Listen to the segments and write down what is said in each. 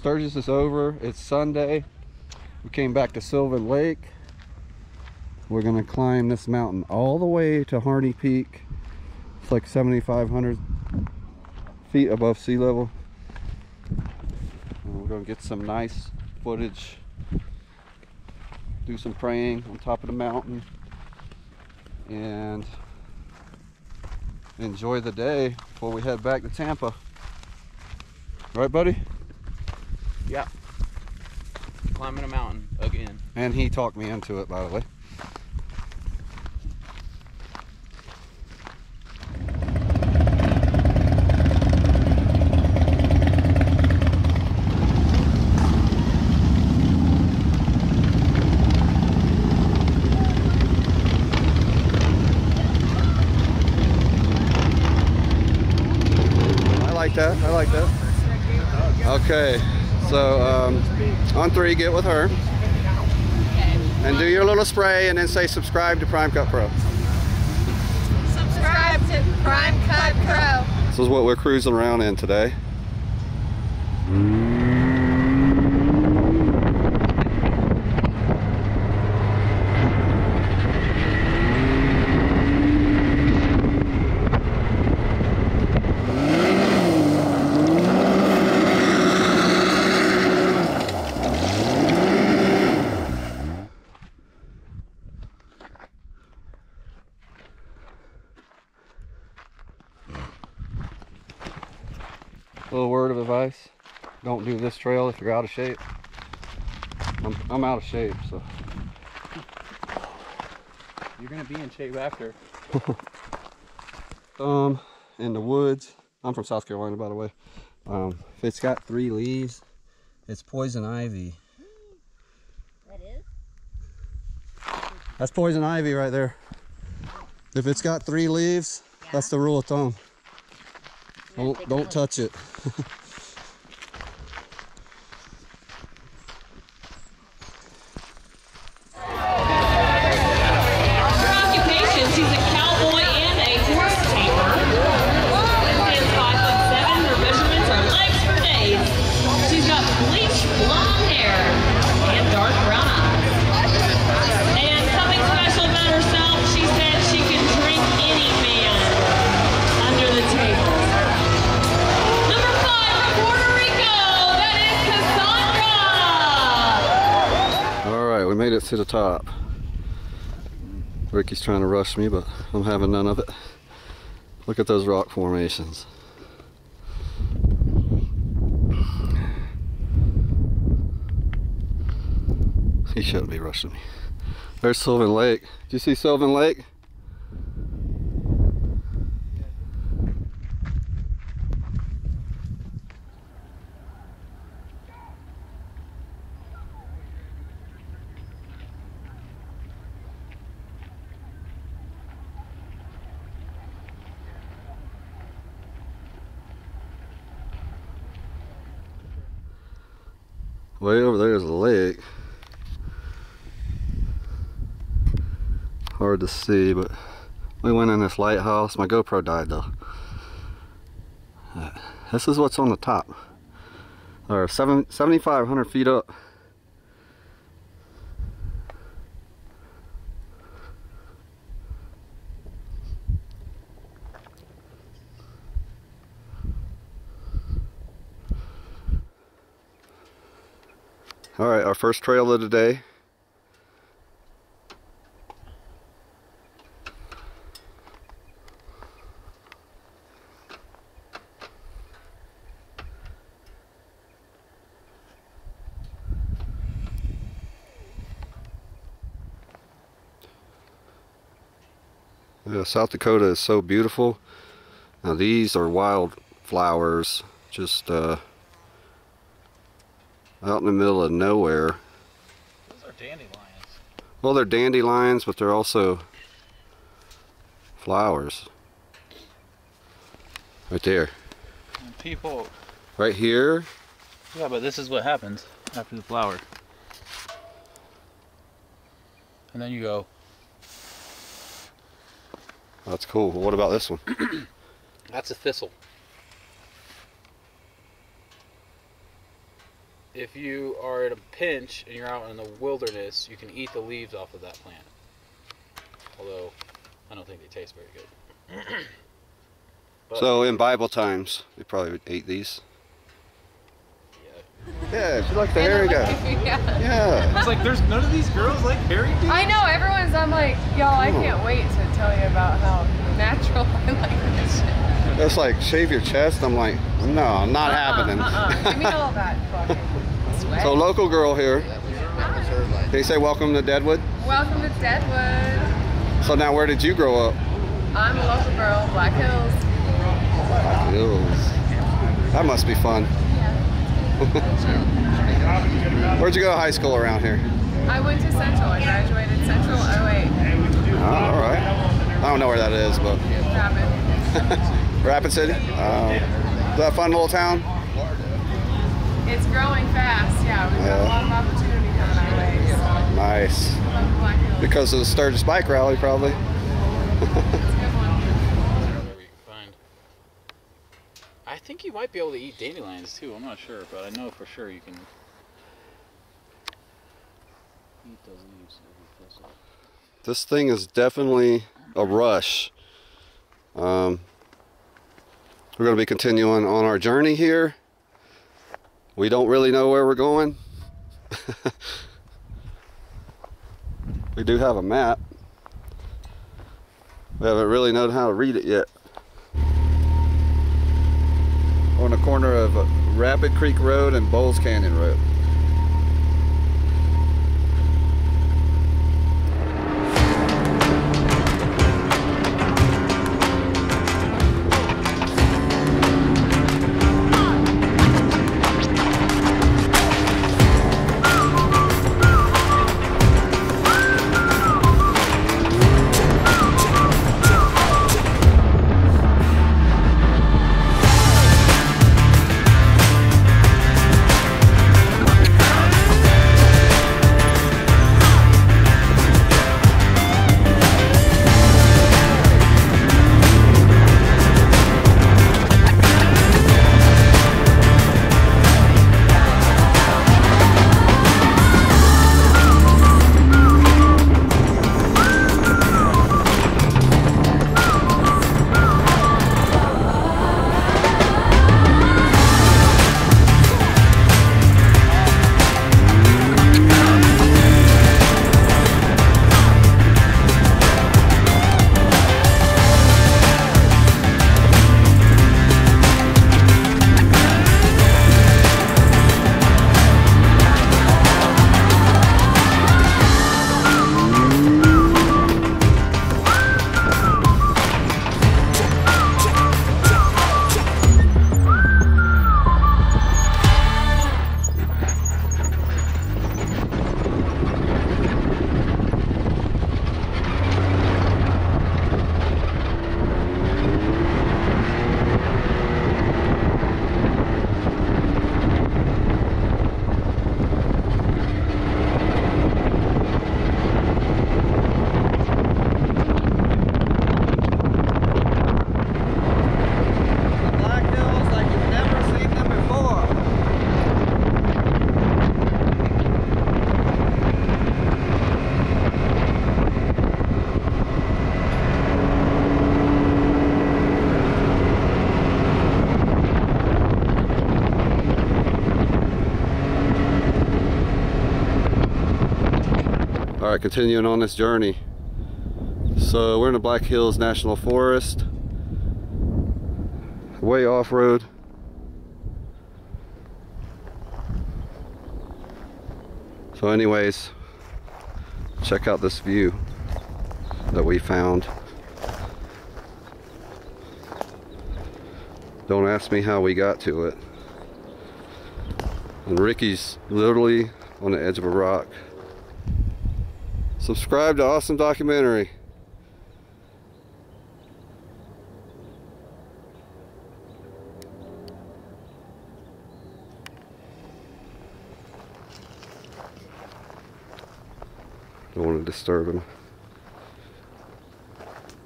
Sturgis is over. It's Sunday. We came back to Sylvan Lake. We're gonna climb this mountain all the way to Harney Peak. It's like 7,500 feet above sea level. And we're gonna get some nice footage. Do some praying on top of the mountain and enjoy the day before we head back to Tampa. Right, buddy? Yeah. Climbing a mountain again. And he talked me into it, by the way. I like that. Okay, so on three, get with her and do your little spray and then say subscribe to Prime Cut Pro. Subscribe to Prime Cut Pro. This is what we're cruising around in today. Little word of advice, don't do this trail if you're out of shape. I'm out of shape, so. You're gonna be in shape after. In the woods, I'm from South Carolina, by the way. If it's got three leaves, it's poison ivy. That is? That's poison ivy right there. If it's got three leaves, yeah. That's the rule of thumb. Don't touch it. To the top. Ricky's trying to rush me, but I'm having none of it. Look at those rock formations. He shouldn't be rushing me. There's Sylvan Lake. Do you see Sylvan Lake? Way over there is a lake. Hard to see, but we went in this lighthouse. My GoPro died though. This is what's on the top. Or 7,500 feet up. All right, our first trail of the day. Yeah, South Dakota is so beautiful. Now these are wildflowers, just out in the middle of nowhere. Those are dandelions. Well, they're dandelions, but they're also flowers. Right there. And people. Right here. Yeah, but this is what happens after the flower. And then you go. That's cool. What about this one? That's a thistle. if you are at a pinch and you're out in the wilderness, you can eat the leaves off of that plant. Although, I don't think they taste very good. So in Bible times, they probably ate these. Yeah, she likes the hairy guy. Yeah. It's like, there's none of these girls like hairy dudes. I know, everyone's, I'm like, y'all, I can't wait to tell you about how natural I like this shit. That's like, shave your chest. I'm like, no, not happening. Give me all that fucking sweat. So local girl here. Can you say welcome to Deadwood? Welcome to Deadwood. So now where did you grow up? I'm a local girl, Black Hills. Black Hills. That must be fun. Where'd you go to high school around here? I went to Central. I graduated Central 08. All right. I don't know where that is, but... Rapid. Rapid City? Is that a fun little town? It's growing fast, yeah. We've got a lot of opportunity coming our way. So. Nice. Because of the Sturgis bike rally, probably. I think you might be able to eat dandelions too. I'm not sure, but I know for sure you can eat those leaves. This thing is definitely a rush. We're going to be continuing on our journey here. We don't really know where we're going. We do have a map. We haven't really known how to read it yet. On the corner of Rapid Creek Road and Bowles Canyon Road. Alright, continuing on this journey. So we're in the Black Hills National Forest. Way off-road. So anyways, check out this view that we found. Don't ask me how we got to it. And Ricky's literally on the edge of a rock. Subscribe to Awesome Documentary. Don't want to disturb him.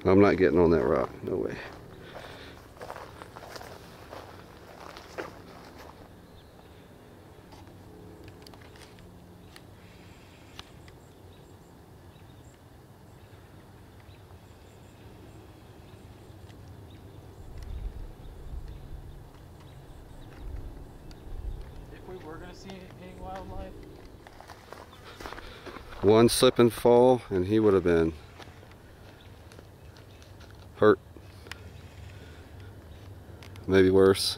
I'm not getting on that rock, no way. we're going to see any wildlife? One slip and fall, and he would have been hurt. Maybe worse.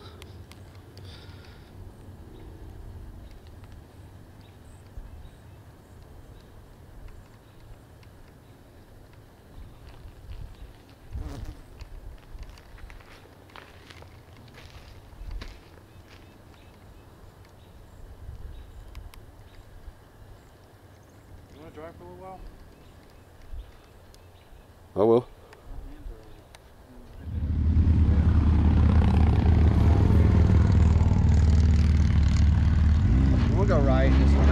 Drive for a little while? I will. We'll go right this one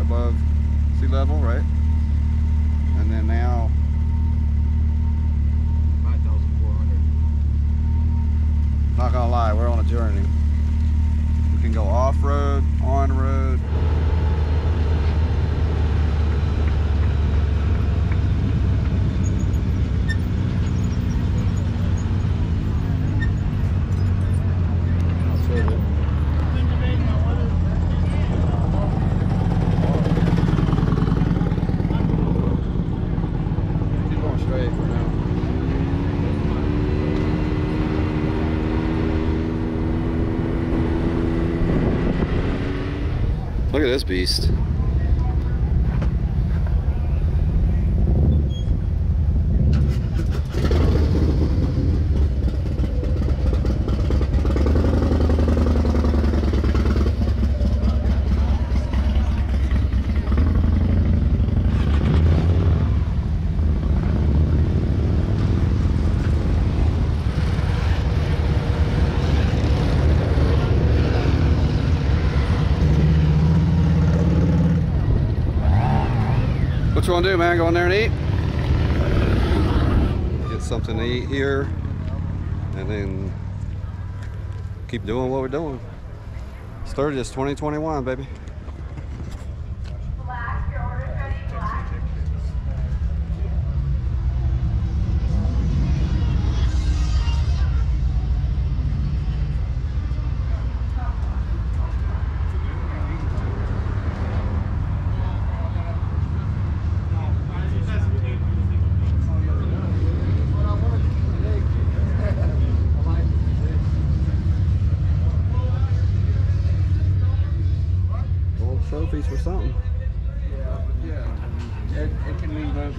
above sea level, right? And then now 5,400. Not gonna lie, we're on a journey. We can go off-road, on-road. Look at this beast. What you want to do, man? Go in there and eat? Get something to eat here and then keep doing what we're doing. Sturgis 2021, baby. Trophies or something. Yeah, yeah. It can leave those.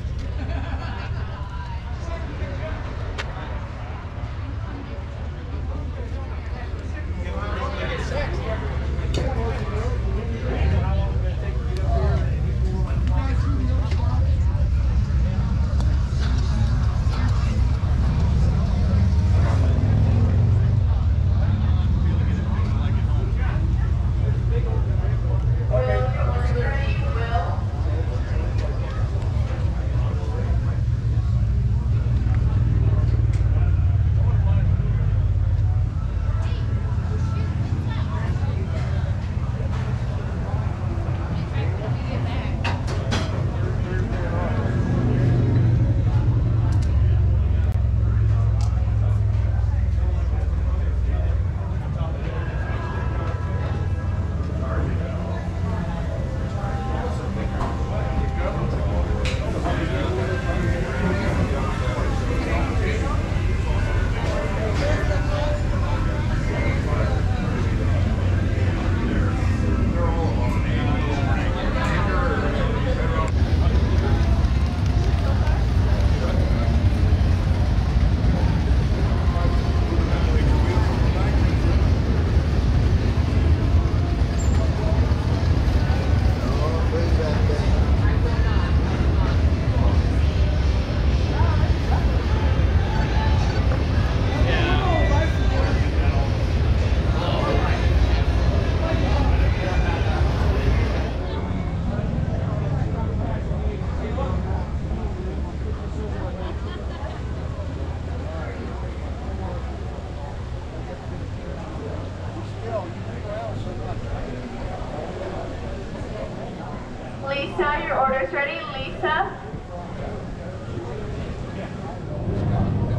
Lisa, your order's ready. Lisa.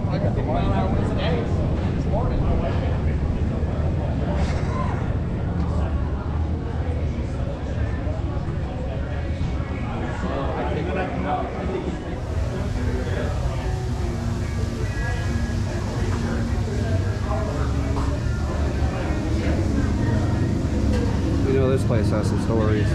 I got the one I was today, this morning. You know, this place has some stories.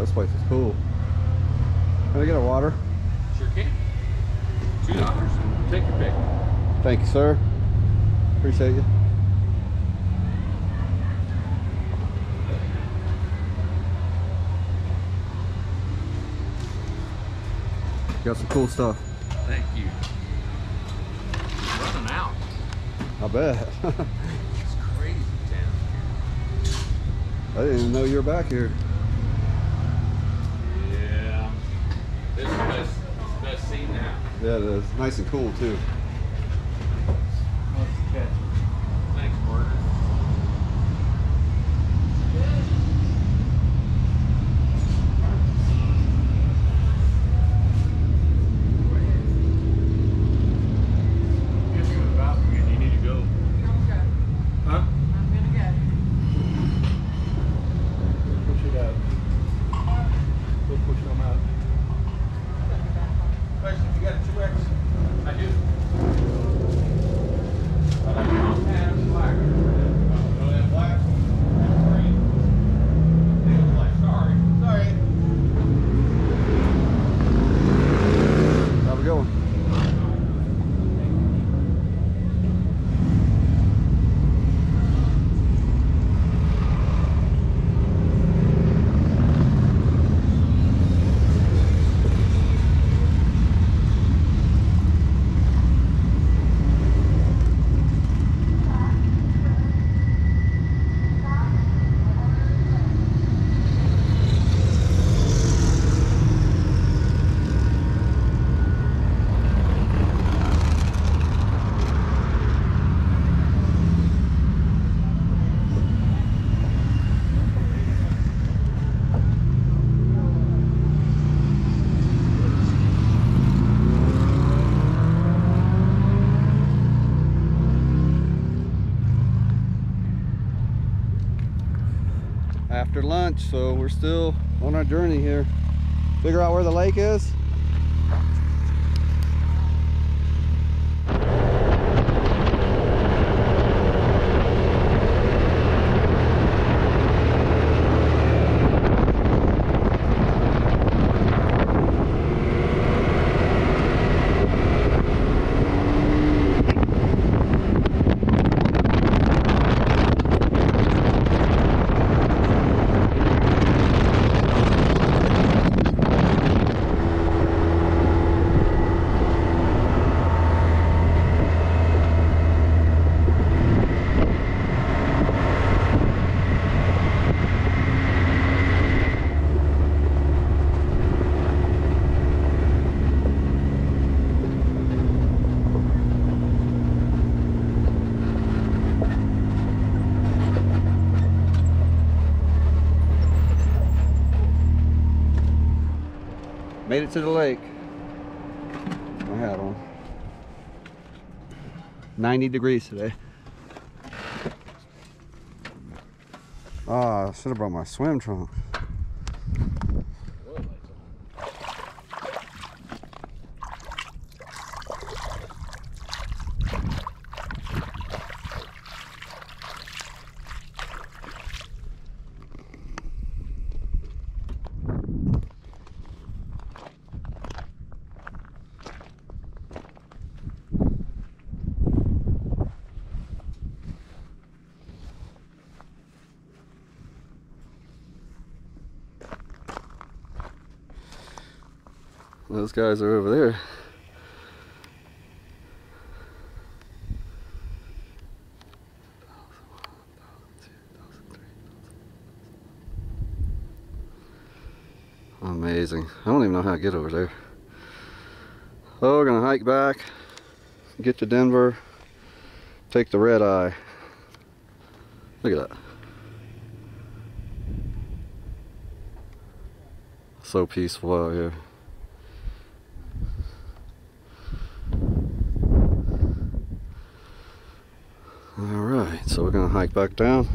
This place is cool. Can I get a water? Sure can. $2. Take your pick. Thank you, sir. Appreciate you. Got some cool stuff. Thank you. It's running out. I bet. It's crazy down here. I didn't even know you were back here. Yeah, it is. Nice and cool, too. Nice catch. Thanks, Burger. I guess you're in the bathroom and you need to go. I'm good. Huh? I'm going to go. Push it out. Go push them out. Question, you got a 2X? I do. But I don't have black. Oh, no, that black? That's green. It was black. Sorry. Sorry. How's it going? After lunch, so we're still on our journey here. Figure out where the lake is. Made it to the lake. My hat on. 90 degrees today. Ah, I should have brought my swim trunk. Those guys are over there. Amazing. I don't even know how to get over there. Oh, we're gonna hike back, get to Denver, take the red eye. Look at that. So peaceful out here. So we're gonna hike back down.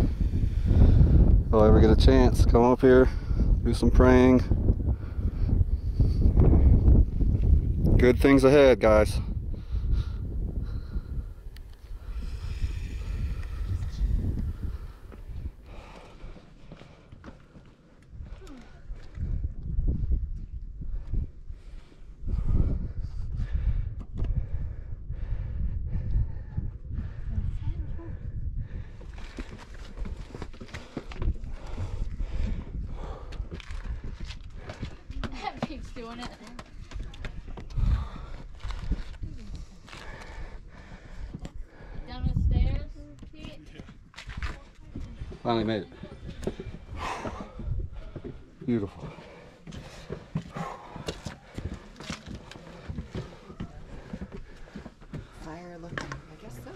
If I'll ever get a chance, come up here, do some praying. Good things ahead, guys. Finally made it. Beautiful. Fire looking, I guess so.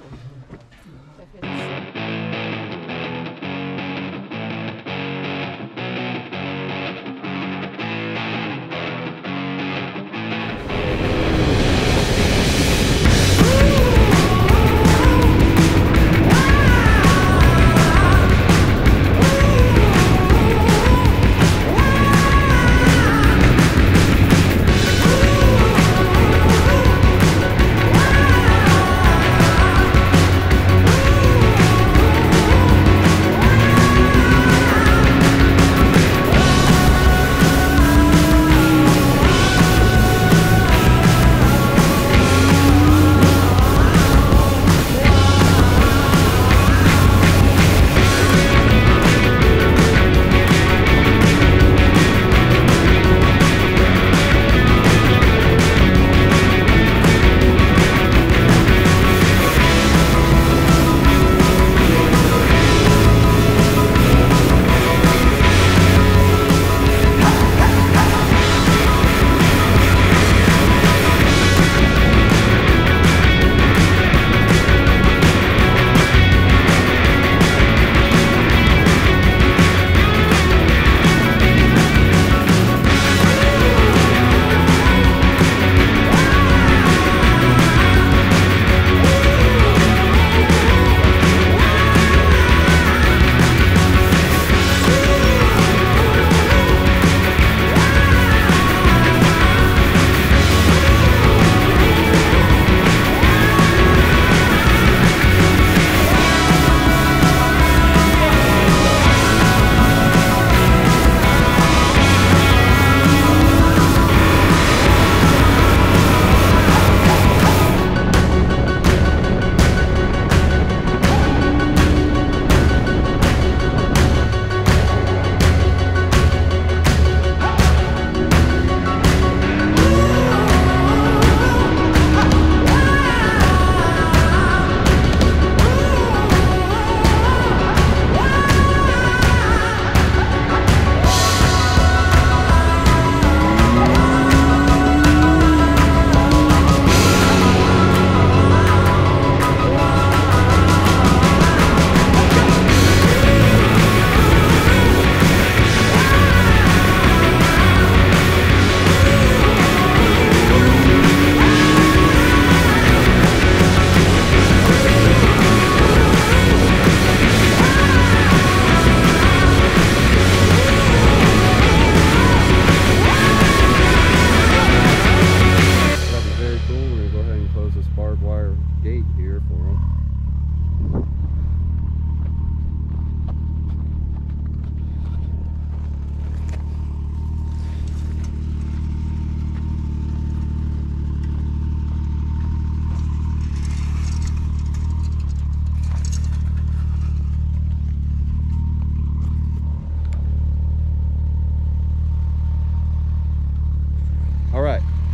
another gate here for them.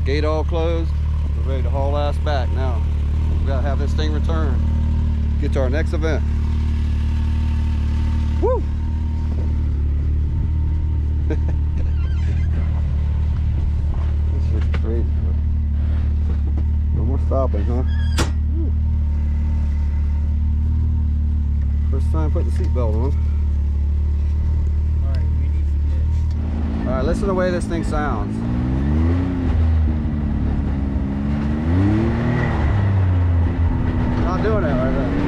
Gate all closed. We're ready to haul ass back now. We gotta have this thing returned. Get to our next event. Woo! This is crazy. No more stopping, huh? First time putting the seatbelt on. Alright, we need to get. Alright, listen to the way this thing sounds. Doing it right now.